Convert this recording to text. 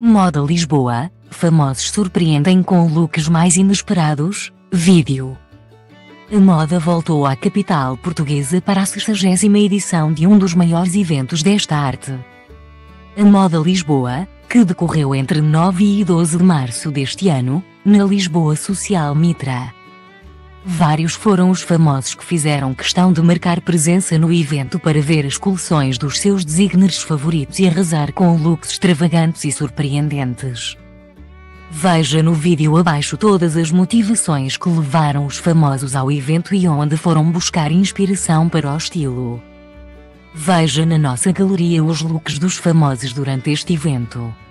Moda Lisboa, famosos surpreendem com looks mais inesperados, vídeo. A moda voltou à capital portuguesa para a 60ª edição de um dos maiores eventos desta arte. A Moda Lisboa, que decorreu entre 9 e 12 de março deste ano, na Lisboa Social Mitra. Vários foram os famosos que fizeram questão de marcar presença no evento para ver as coleções dos seus designers favoritos e arrasar com looks extravagantes e surpreendentes. Veja no vídeo abaixo todas as motivações que levaram os famosos ao evento e onde foram buscar inspiração para o estilo. Veja na nossa galeria os looks dos famosos durante este evento.